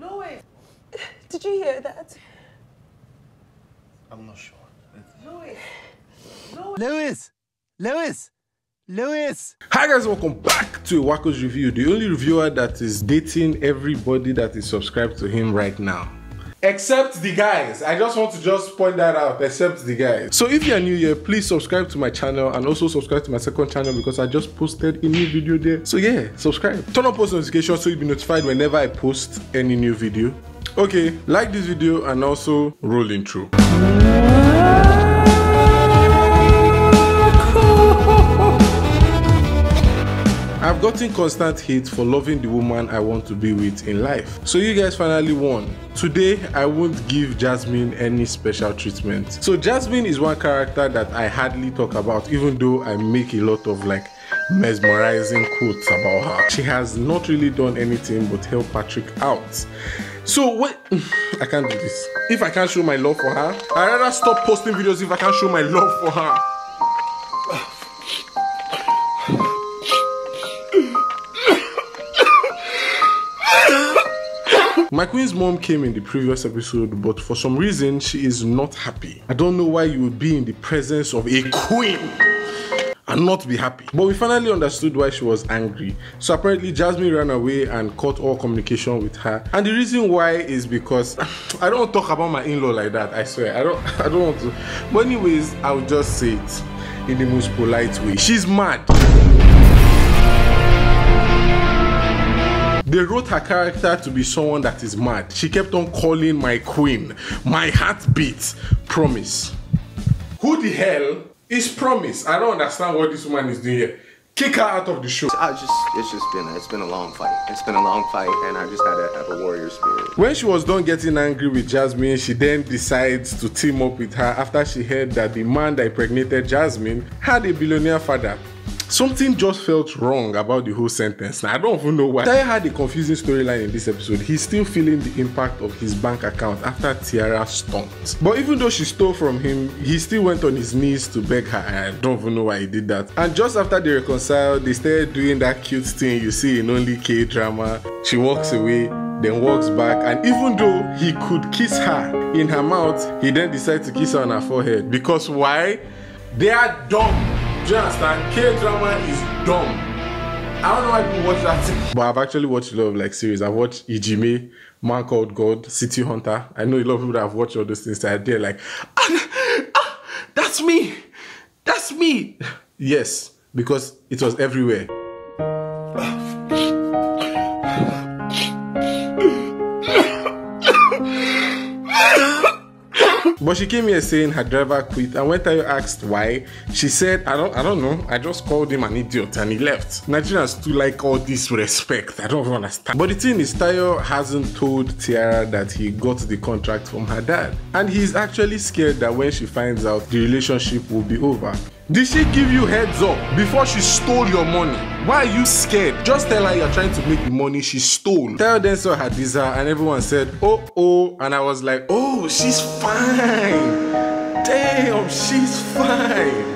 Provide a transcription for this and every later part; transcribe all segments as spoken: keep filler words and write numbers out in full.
Louis! Did you hear that? I'm not sure. Louis! Louis! Louis! Louis! Louis! Hi guys, welcome back to A Wacko's Review, the only reviewer that is dating everybody that is subscribed to him right now. Except the guys. I just want to just point that out, except the guys. So if you are new here, please subscribe to my channel and also subscribe to my second channel because I just posted a new video there. So yeah, subscribe. Turn on post notifications so you'll be notified whenever I post any new video. Okay, like this video and also roll intro. I've gotten constant hate for loving the woman I want to be with in life. So you guys finally won. Today, I won't give Jasmine any special treatment. So Jasmine is one character that I hardly talk about, even though I make a lot of like mesmerizing quotes about her. She has not really done anything but help Patrick out. So what? I can't do this. If I can't show my love for her, I'd rather stop posting videos if I can't show my love for her. My queen's mom came in the previous episode, but for some reason, she is not happy. I don't know why you would be in the presence of a queen and not be happy. But we finally understood why she was angry. So apparently, Jasmine ran away and cut all communication with her. And the reason why is because I don't talk about my in-law like that, I swear. I don't, I don't want to. But anyways, I'll just say it in the most polite way. She's mad. They wrote her character to be someone that is mad. She kept on calling my queen, my heartbeat, Promise. Who the hell is Promise? I don't understand what this woman is doing here. Kick her out of the show. I just, it's just been, it's been a long fight. It's been a long fight and I just had to have a warrior spirit. When she was done getting angry with Jasmine, she then decides to team up with her after she heard that the man that impregnated Jasmine had a billionaire father. Something just felt wrong about the whole sentence. Now, I don't even know why. Tayo had a confusing storyline in this episode. He's still feeling the impact of his bank account after Tiara stomped. But even though she stole from him, he still went on his knees to beg her. I don't even know why he did that. And just after they reconciled, they started doing that cute thing you see in only K-drama. She walks away, then walks back, and even though he could kiss her in her mouth, he then decides to kiss her on her forehead. Because why? They are dumb. Do you understand? K-drama is dumb. I don't know why people watch that thing. But I've actually watched a lot of like series. I've watched Ijime, Man Called God, City Hunter. I know a lot of people that have watched all those things that are there like, ah, ah, that's me, that's me. Yes, because it was everywhere. But she came here saying her driver quit, and when Tayo asked why, she said, I don't I don't know, I just called him an idiot and he left. Nigerians do like all this respect, I don't understand. But the thing is, Tayo hasn't told Tiara that he got the contract from her dad. And he's actually scared that when she finds out, the relationship will be over. Did she give you heads up before she stole your money? Why are you scared? Just tell her you're trying to make the money she stole. Tayo then saw Hadiza and everyone said, oh, oh, and I was like, oh, she's fine. Damn, she's fine.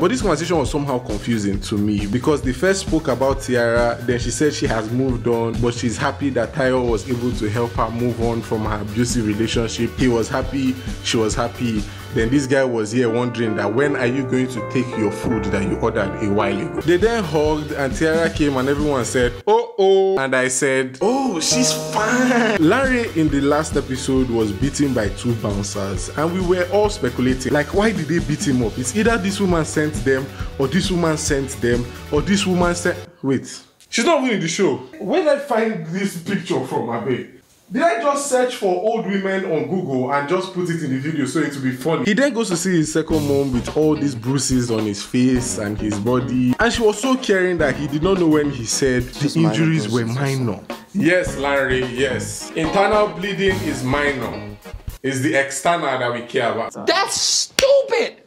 But this conversation was somehow confusing to me because they first spoke about Tiara, then she said she has moved on, but she's happy that Tayo was able to help her move on from her abusive relationship. He was happy, she was happy. Then this guy was here wondering that when are you going to take your food that you ordered a while ago. They then hugged and Tiara came and everyone said, oh, oh, and I said, oh, she's fine. Larry in the last episode was beaten by two bouncers and we were all speculating, like, why did they beat him up? It's either this woman sent them or this woman sent them or this woman sent... Wait, she's not even in the show. Where did I find this picture from, Abe? Did I just search for old women on Google and just put it in the video so it will be funny? He then goes to see his second mom with all these bruises on his face and his body. And she was so caring that he did not know when he said the injuries were minor. Yes, Larry, yes. Internal bleeding is minor. It's the external that we care about. That's stupid!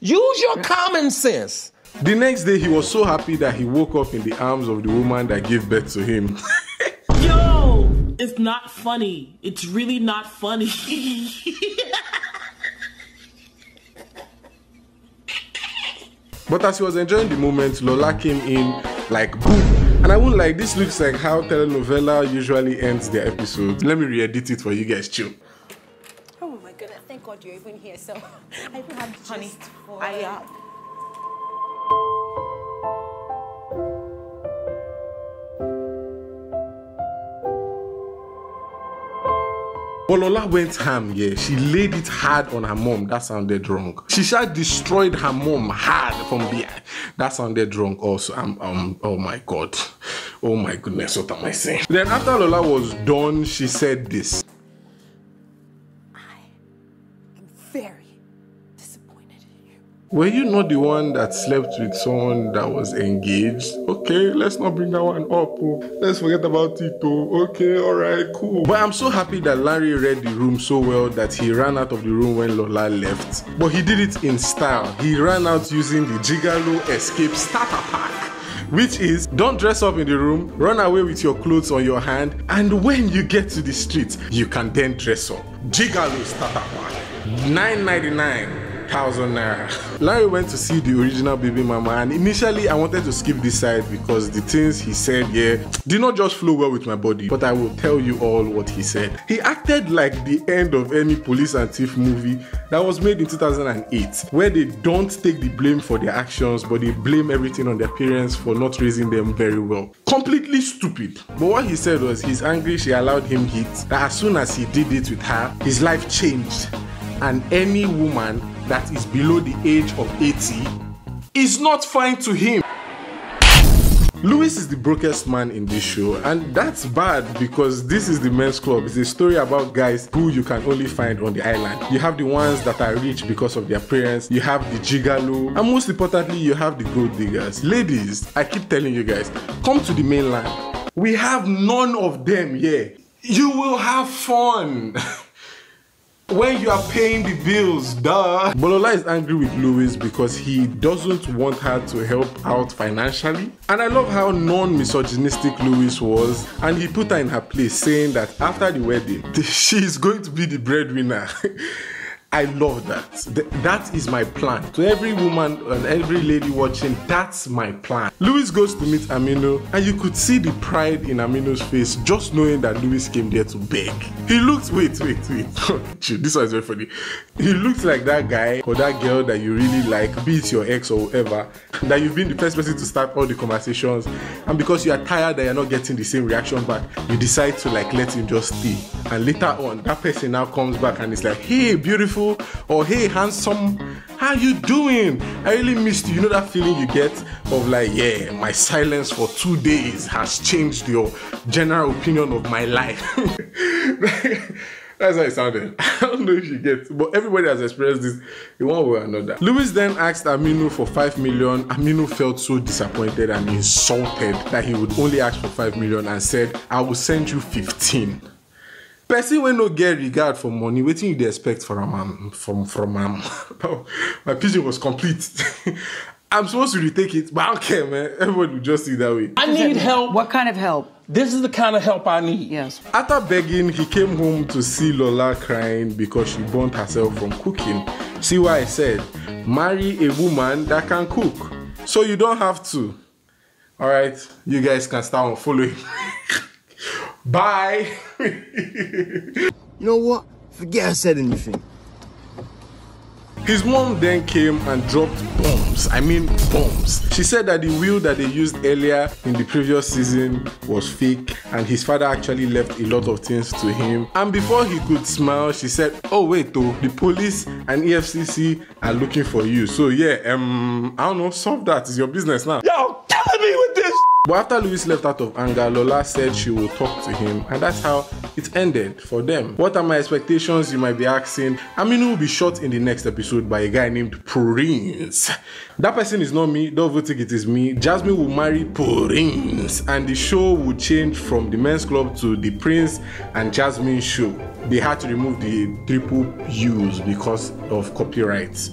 Use your common sense. The next day, he was so happy that he woke up in the arms of the woman that gave birth to him. Yo! It's not funny. It's really not funny. But as he was enjoying the moment, Lola came in like boom. And I won't like, this looks like how telenovela usually ends their episodes. Let me re-edit it for you guys, chill. Oh my goodness, thank God you're even here, so I even have just honey, for... I, uh... But Lola went ham, yeah. She laid it hard on her mom. That sounded wrong. She just destroyed her mom hard from behind. That sounded wrong also. Um, um, oh my God. Oh my goodness, what am I saying? Then after Lola was done, she said this. I am very disappointed in you. Were you not the one that slept with someone that was engaged? Okay, let's not bring that one up. Let's forget about Tito. Okay, all right, cool. But I'm so happy that Larry read the room so well that he ran out of the room when Lola left. But he did it in style. He ran out using the Gigolo Escape Starter Pack, which is, don't dress up in the room, run away with your clothes on your hand, and when you get to the street, you can then dress up. Gigolo Starter Pack, nine ninety-nine. thousand naira. Larry went to see the original baby mama, and initially I wanted to skip this side because the things he said here did not just flow well with my body, but I will tell you all what he said. He acted like the end of any police and thief movie that was made in two thousand eight, where they don't take the blame for their actions, but they blame everything on their parents for not raising them very well. Completely stupid. But what he said was, he's angry she allowed him hit, that as soon as he did it with her, his life changed, and any woman that is below the age of eighty is not fine to him. Lewis is the brokest man in this show, and that's bad because this is The Men's Club. It's a story about guys who you can only find on the island. You have the ones that are rich because of their parents, you have the gigolo, and most importantly, you have the gold diggers. Ladies, I keep telling you guys, come to the mainland. We have none of them here. You will have fun. When you are paying the bills, duh. But Lola is angry with Lewis because he doesn't want her to help out financially. And I love how non-misogynistic Lewis was, and he put her in her place, saying that after the wedding, she is going to be the breadwinner. I love that. Th that is my plan. To every woman and every lady watching, that's my plan. Lewis goes to meet Aminu, and you could see the pride in Aminu's face just knowing that Lewis came there to beg. He looks, wait, wait, wait. This one is very funny. He looks like that guy or that girl that you really like, be it your ex or whoever, that you've been the first person to start all the conversations, and because you are tired that you're not getting the same reaction back, you decide to like let him just stay. And later on, that person now comes back and it's like, hey, beautiful. Or hey, handsome, how you doing? I really missed you. You know that feeling you get of like, yeah, my silence for two days has changed your general opinion of my life. That's how it sounded. I don't know if you get, but everybody has experienced this in one way or another. Lewis then asked Aminu for five million. Aminu felt so disappointed and insulted that he would only ask for five million and said, I will send you fifteen. Person when no get regard for money, waiting you they expect from a man, from from um, my pigeon was complete. I'm supposed to retake it, but I don't care, man. Everyone will just see it that way. I need help. What kind of help? This is the kind of help I need. Yes. After begging, he came home to see Lola crying because she burnt herself from cooking. See why I said, marry a woman that can cook, so you don't have to. All right, you guys can start on following. Bye. You know what? Forget I said anything. His mom then came and dropped bombs. I mean bombs. She said that the will that they used earlier in the previous season was fake, and his father actually left a lot of things to him. And before he could smile, she said, oh wait, though, the police and E F C C are looking for you. So yeah, um, I don't know, solve that. It's your business now. Yo, killing me with this. But after Lewis left out of anger, Lola said she will talk to him, and that's how it ended for them. What are my expectations, you might be asking? Aminu will be shot in the next episode by a guy named Prince. That person is not me, don't vote it is me. Jasmine will marry Prince, and the show will change from The Men's Club to The Prince and Jasmine Show. They had to remove the triple U's because of copyrights.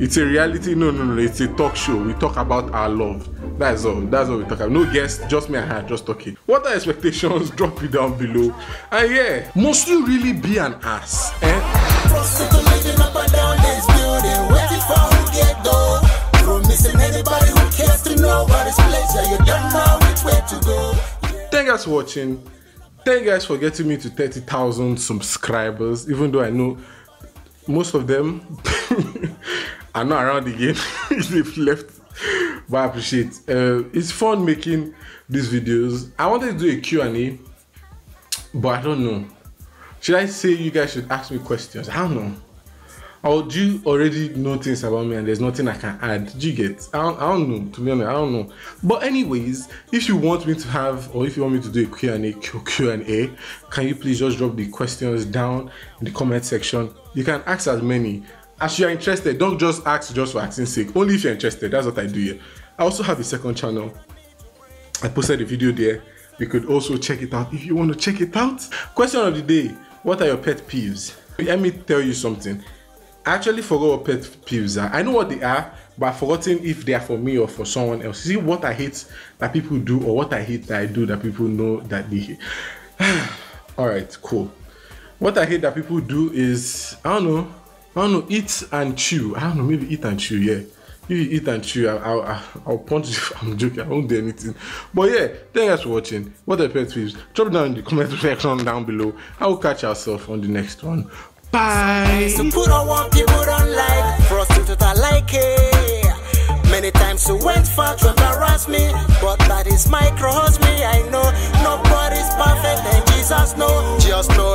It's a reality, no, no, no, it's a talk show. We talk about our love. That's all, that's all we talk about. No guests, just me and her, just talking. What are expectations? Drop it down below. And yeah, must you really be an ass, eh? Promise to anybody who cares to know. this place and you don't know which way to go. Thank you guys for watching. Thank you guys for getting me to thirty thousand subscribers, even though I know most of them are not around again. They've left. But I appreciate uh, it's fun making these videos. I wanted to do a Q and A, but I don't know. Should I say you guys should ask me questions? I don't know. Or do you already know things about me and there's nothing I can add? Do you get? I don't, I don't know, to be honest, I don't know. But anyways, if you want me to have, or if you want me to do a Q and A, Q and A, can you please just drop the questions down in the comment section? You can ask as many as you are interested. Don't just ask just for asking sake. Only if you're interested. That's what I do here. I also have a second channel. I posted a video there. You could also check it out if you want to check it out. Question of the day. What are your pet peeves? Let me tell you something. I actually forgot what pet peeves are. I know what they are, but I've forgotten if they are for me or for someone else. See what I hate that people do, or what I hate that I do that people know that they hate. Alright, cool. What I hate that people do is, I don't know, I don't know, eat and chew. I don't know, maybe eat and chew, yeah. If you eat and chew, I'll, I'll, I'll punch you. I'm joking, I won't do anything. But yeah, thank you guys for watching. What are pet peeves? Drop down in the comment section down below. I will catch yourself on the next one. Bye! So put on what people don't like, prostitute I like it. Many times you went far to embarrass me, but that is micro-harass me. I know nobody's perfect and Jesus knows, just know.